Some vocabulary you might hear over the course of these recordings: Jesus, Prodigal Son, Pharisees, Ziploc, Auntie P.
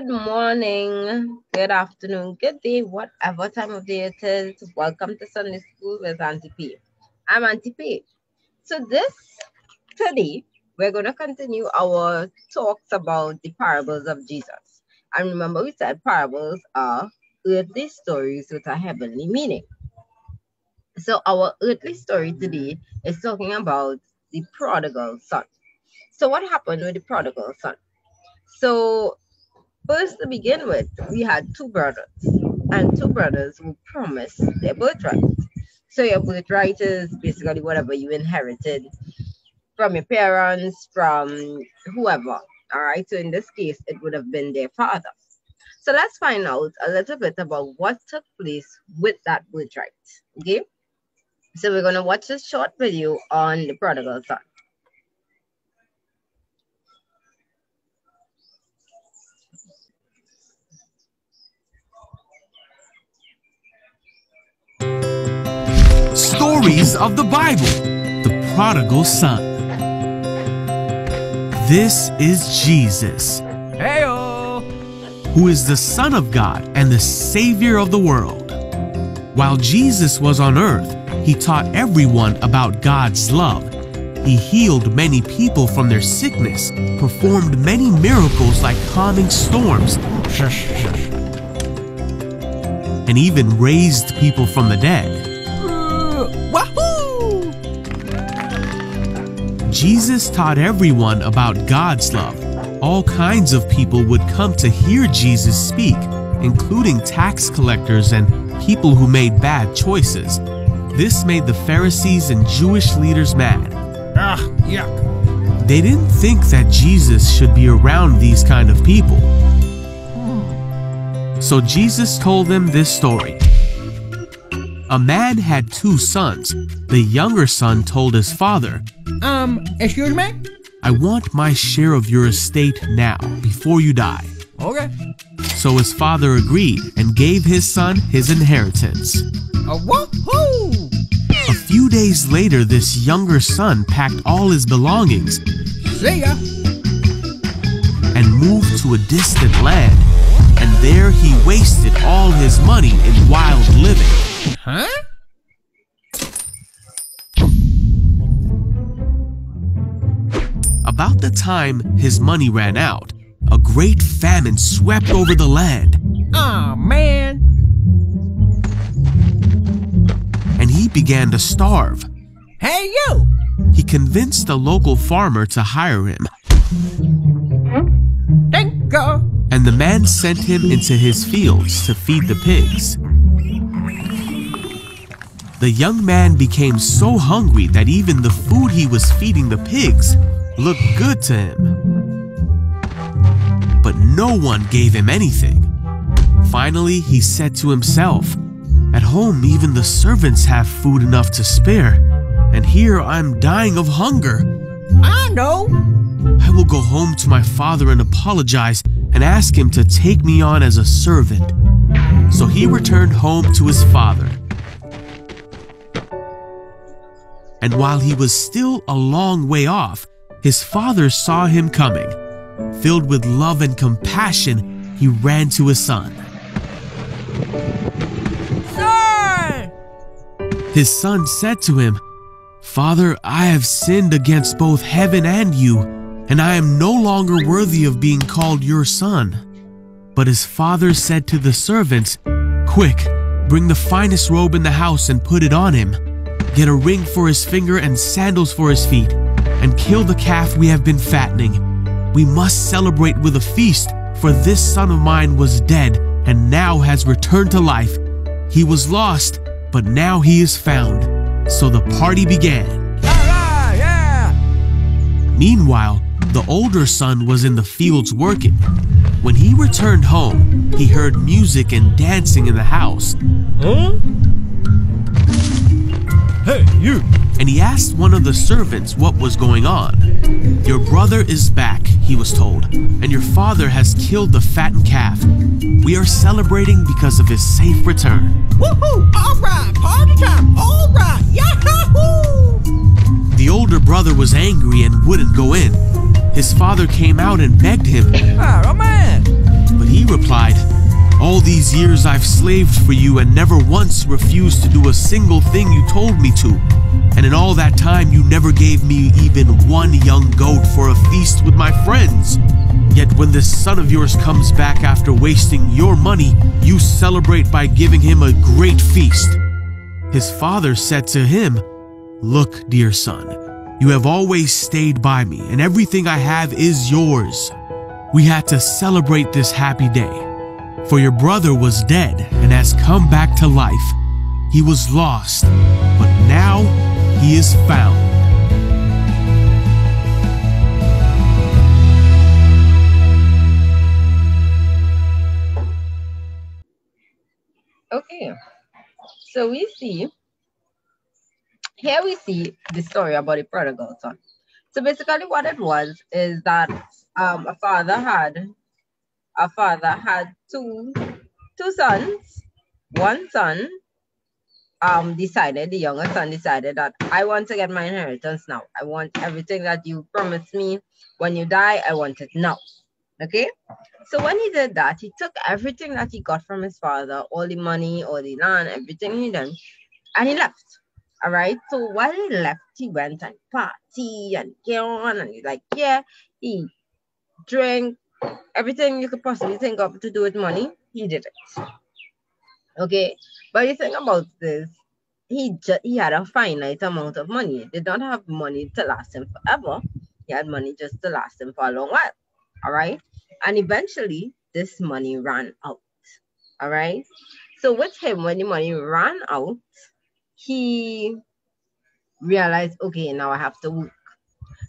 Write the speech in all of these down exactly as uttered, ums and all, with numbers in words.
Good morning, good afternoon, good day, whatever time of day it is. Welcome to Sunday School with Auntie P. I'm Auntie P. So this today, we're going to continue our talks about the parables of Jesus. And remember, we said parables are earthly stories with a heavenly meaning. So our earthly story today is talking about the prodigal son. So what happened with the prodigal son? So first, to begin with, we had two brothers, and two brothers were promised their birthright. So your birthright is basically whatever you inherited from your parents, from whoever, all right? So in this case, it would have been their father. So let's find out a little bit about what took place with that birthright, okay? So we're going to watch this short video on the prodigal son. Stories of the Bible, the prodigal son. This is Jesus, hey-o, who is the Son of God and the Savior of the world. While Jesus was on earth, he taught everyone about God's love. He healed many people from their sickness, performed many miracles like calming storms, and even raised people from the dead. Wahoo! Jesus taught everyone about God's love. All kinds of people would come to hear Jesus speak, including tax collectors and people who made bad choices. This made the Pharisees and Jewish leaders mad. Ah, yuck. They didn't think that Jesus should be around these kind of people. So Jesus told them this story. A man had two sons. The younger son told his father, Um, excuse me? I want my share of your estate now, before you die. Okay. So his father agreed and gave his son his inheritance. A woo-hoo! A few days later, this younger son packed all his belongings. See ya! And moved to a distant land. And there he wasted all his money in wild living. Huh? About the time his money ran out, a great famine swept over the land. Aw, man. And he began to starve. Hey, you! He convinced a local farmer to hire him. Thank you. And the man sent him into his fields to feed the pigs. The young man became so hungry that even the food he was feeding the pigs looked good to him. But no one gave him anything. Finally, he said to himself, "At home, even the servants have food enough to spare, and here I'm dying of hunger. I know. I will go home to my father and apologize and ask him to take me on as a servant." So he returned home to his father. And while he was still a long way off, his father saw him coming. Filled with love and compassion, he ran to his son. Son! His son said to him, "Father, I have sinned against both heaven and you, and I am no longer worthy of being called your son." But his father said to the servants, "Quick, bring the finest robe in the house and put it on him. Get a ring for his finger and sandals for his feet, and kill the calf we have been fattening. We must celebrate with a feast, for this son of mine was dead and now has returned to life. He was lost, but now he is found." So the party began. Right, yeah! Meanwhile, the older son was in the fields working. When he returned home, he heard music and dancing in the house. Huh? Hey, you! And he asked one of the servants what was going on. "Your brother is back," he was told, "and your father has killed the fattened calf. We are celebrating because of his safe return." Woohoo! All right, party time! All right, yahoo! The older brother was angry and wouldn't go in. His father came out and begged him. Oh, man! but he replied, "All these years I've slaved for you and never once refused to do a single thing you told me to. And in all that time you never gave me even one young goat for a feast with my friends. Yet when this son of yours comes back after wasting your money, you celebrate by giving him a great feast." His father said to him, "Look, dear son, you have always stayed by me, and everything I have is yours. We had to celebrate this happy day. For your brother was dead and has come back to life. He was lost, but now he is found." Okay, so we see, here we see the story about the prodigal son. So basically what it was is that um, a father had A father had two, two sons. One son um, decided, the younger son decided that I want to get my inheritance now. I want everything that you promised me. When you die, I want it now. Okay? So when he did that, he took everything that he got from his father, all the money, all the land, everything he done, and he left. All right? So while he left, he went and party and get on, and he's like, yeah, he drank, everything you could possibly think of to do with money, he did it. Okay, but the thing about this, he just he had a finite amount of money. He did not have money to last him forever. He had money just to last him for a long while. All right, and eventually this money ran out. All right, so with him, when the money ran out, he realized, okay, now I have to work.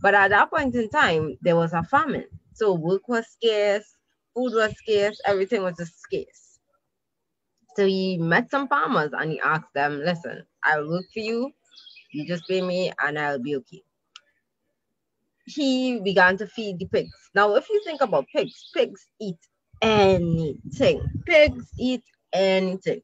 But at that point in time, there was a famine. So work was scarce, food was scarce, everything was just scarce. So he met some farmers and he asked them, listen, I'll work for you, you just pay me and I'll be okay. He began to feed the pigs. Now, if you think about pigs, pigs eat anything. Pigs eat anything,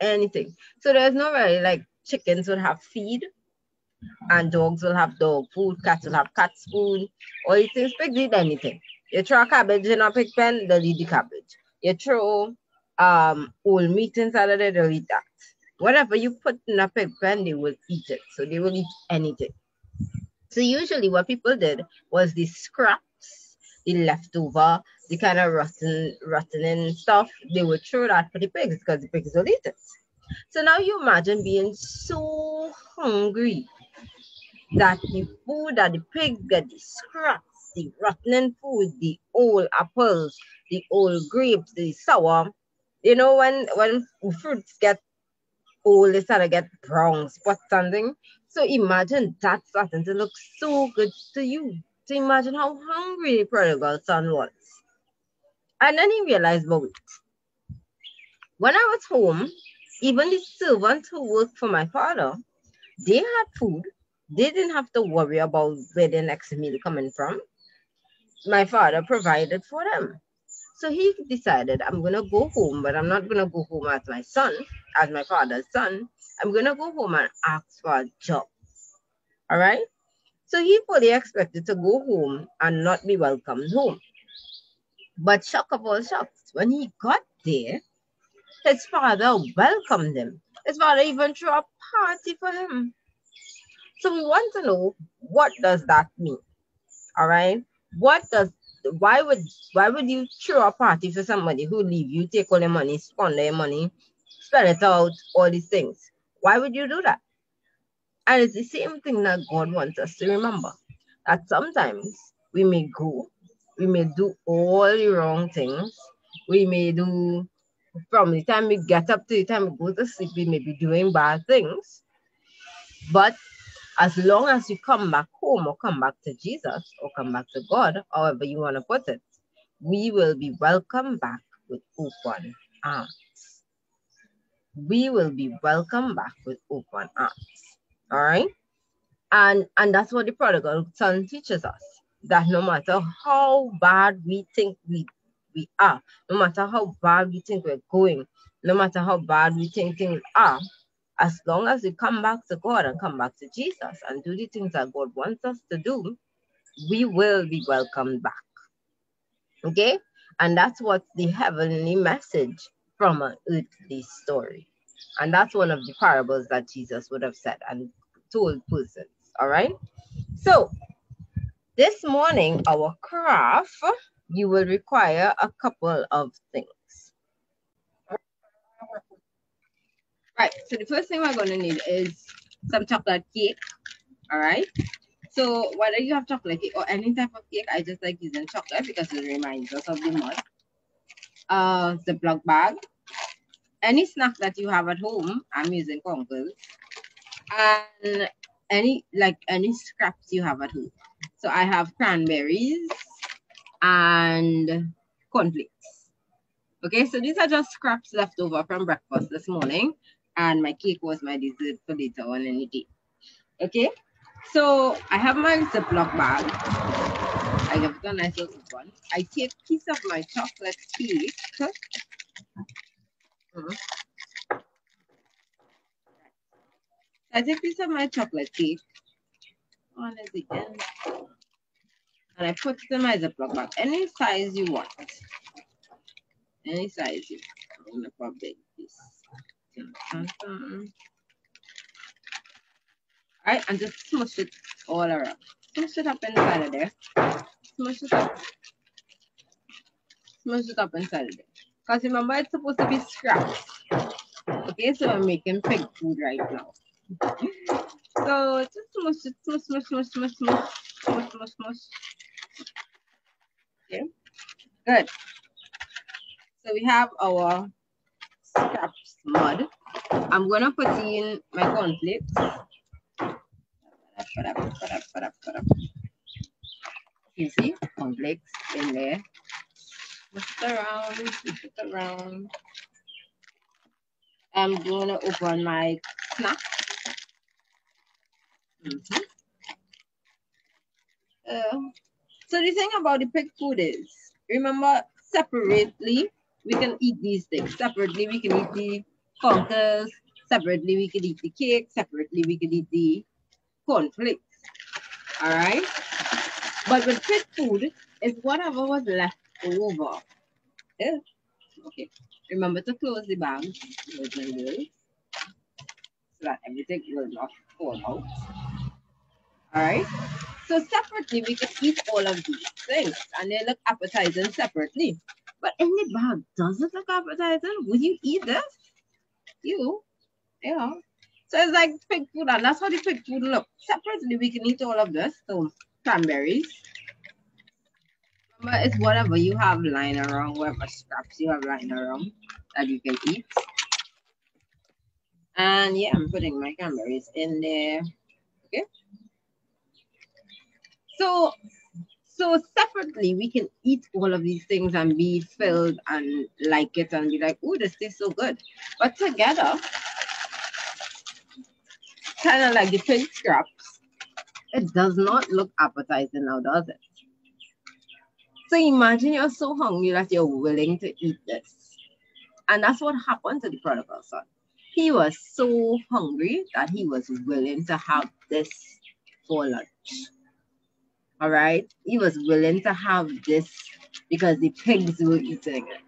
anything. So there's no really, like, chickens would have feed, and dogs will have dog food, cats will have cat food, or you think pigs eat anything. You throw a cabbage in a pig pen, they'll eat the cabbage. You throw um, old meat inside of it, they'll eat that. Whatever you put in a pig pen, they will eat it. So they will eat anything. So usually what people did was the scraps, the leftover, the kind of rotten, rottening stuff, they would throw that for the pigs because the pigs will eat it. So now you imagine being so hungry that the food that the pigs get, the scraps, the rotten food, the old apples, the old grapes, the sour. You know, when, when fruits get old, they start to get brown spots and things. So imagine that starting to look so good to you. So imagine how hungry the prodigal son was. And then he realized about it. When I was home, even the servants who worked for my father, they had food. They didn't have to worry about where their next meal coming from. My father provided for them. So he decided, I'm going to go home, but I'm not going to go home as my son, as my father's son. I'm going to go home and ask for a job. All right? So he fully expected to go home and not be welcomed home. But shock of all shocks, when he got there, his father welcomed him. His father even threw a party for him. So we want to know, what does that mean? All right. What does, why would, why would you throw a party for somebody who leave you, take all their money, squander their money, spell it out, all these things? Why would you do that? And it's the same thing that God wants us to remember, that sometimes we may go, we may do all the wrong things. We may do, from the time we get up to the time we go to sleep, we may be doing bad things. But as long as you come back home or come back to Jesus or come back to God, however you want to put it, we will be welcomed back with open arms. We will be welcomed back with open arms. All right? And, and that's what the prodigal son teaches us, that no matter how bad we think we we are, no matter how bad we think we're going, no matter how bad we think things are, as long as we come back to God and come back to Jesus and do the things that God wants us to do, we will be welcomed back. Okay? And that's what's the heavenly message from an earthly story. And that's one of the parables that Jesus would have said and told persons, all right? So this morning, our craft, you will require a couple of things. Right, so the first thing we're going to need is some chocolate cake, all right? So whether you have chocolate cake or any type of cake, I just like using chocolate because it reminds us of the month. Uh, Ziploc bag. Any snack that you have at home, I'm using Conker's. And any, like any scraps you have at home. So I have cranberries and cornflakes. Okay, so these are just scraps left over from breakfast this morning. And my cake was my dessert for later on in the day. Okay, so I have my Ziploc bag. I have a nice little one. I take a piece of my chocolate cake. Mm-hmm. I take a piece of my chocolate cake. On at the end. And I put it in my Ziploc bag. Any size you want. Any size you want. I'm going to pop this. Mm-hmm. All right, and just smush it all around. Smush it up inside of there. Smush it up. Smush it up inside of there. Because remember, it's supposed to be scraps. Okay, so I'm making pig food right now. So just smush it, smush, smush, smush, smush, smush, smush, smush, smush. Okay, good. So we have our scraps mud. I'm going to put in my cornflakes. Put up, put up, put up, put up. You see, cornflakes in there. Push it around, push it around. I'm going to open my snack. Mm-hmm. uh, so the thing about the pig food is, remember, separately, we can eat these things. Separately, we can eat the conkers. Separately, we can eat the cake. Separately, we can eat the cornflakes, all right? But with pig food, it's whatever was left over. Yeah. Okay, remember to close the bag, boys and girls, so that everything will not fall out, all right? So separately, we can eat all of these things, and they look appetizing separately. But in the bag, does it look appetizing? Would you eat this? You, yeah. So it's like pig food, and that's how the pig food looks. Separately, we can eat all of this. So cranberries. Remember, it's whatever you have lying around, whatever scraps you have lying around that you can eat. And yeah, I'm putting my cranberries in there. Okay. So, so separately, we can eat all of these things and be filled and like it and be like, oh, this tastes so good. But together, kind of like the pig scraps, it does not look appetizing now, does it? So imagine you're so hungry that you're willing to eat this. And that's what happened to the prodigal son. He was so hungry that he was willing to have this for lunch. All right? He was willing to have this because the pigs were eating it.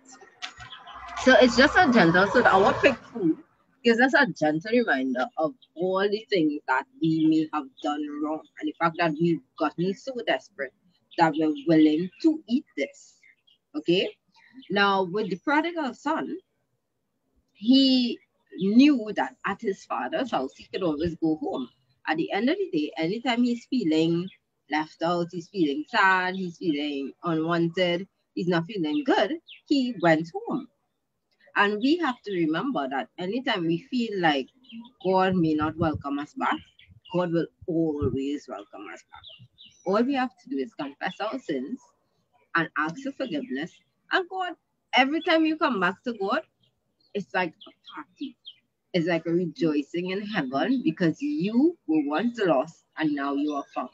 So it's just a gentle, so our pig food gives us a gentle reminder of all the things that we may have done wrong and the fact that we've gotten so desperate that we're willing to eat this, okay? Now, with the prodigal son, he knew that at his father's house, he could always go home. At the end of the day, anytime he's feeling left out, he's feeling sad, he's feeling unwanted, he's not feeling good, he went home. And we have to remember that anytime we feel like God may not welcome us back, God will always welcome us back. All we have to do is confess our sins and ask for forgiveness. And God, every time you come back to God, it's like a party. It's like a rejoicing in heaven because you were once lost and now you are found.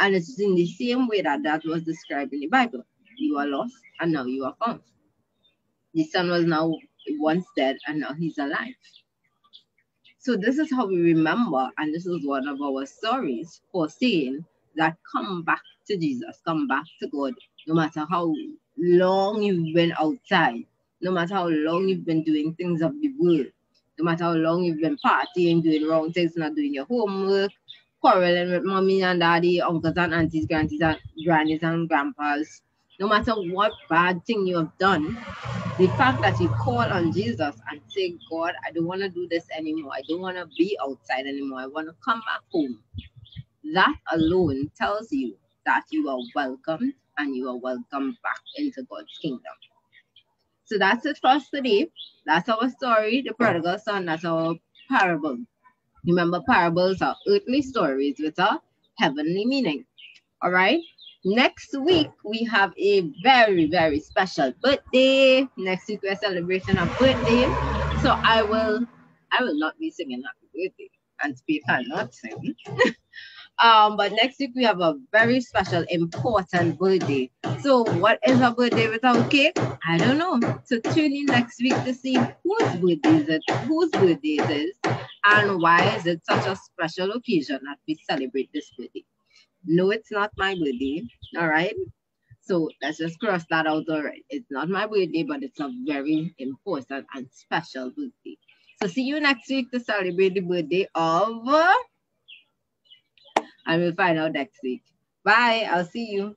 And it's in the same way that that was described in the Bible. You are lost and now you are found. The son was now once dead and now he's alive. So this is how we remember, and this is one of our stories for saying that come back to Jesus, come back to God, no matter how long you've been outside, no matter how long you've been doing things of the world, no matter how long you've been partying, doing wrong things, not doing your homework, quarreling with mommy and daddy, uncles and aunties, grannies and grannies and grandpas, no matter what bad thing you have done, the fact that you call on Jesus and say, God, I don't want to do this anymore. I don't want to be outside anymore. I want to come back home. That alone tells you that you are welcome and you are welcome back into God's kingdom. So that's it for us today. That's our story, the prodigal son. That's our parable. Remember, parables are earthly stories with a heavenly meaning. All right? Next week, we have a very, very special birthday. Next week, we're celebrating a birthday. So I will I will not be singing happy birthday. And speak cannot sing. um, but next week, we have a very special, important birthday. So what is a birthday without cake? I don't know. So tune in next week to see whose birthday is it, whose birthday it is, and why is it such a special occasion that we celebrate this birthday. No, it's not my birthday, all right? So let's just cross that out, all right? It's not my birthday, but it's a very important and special birthday. So see you next week to celebrate the birthday of... And we'll find out next week. Bye, I'll see you.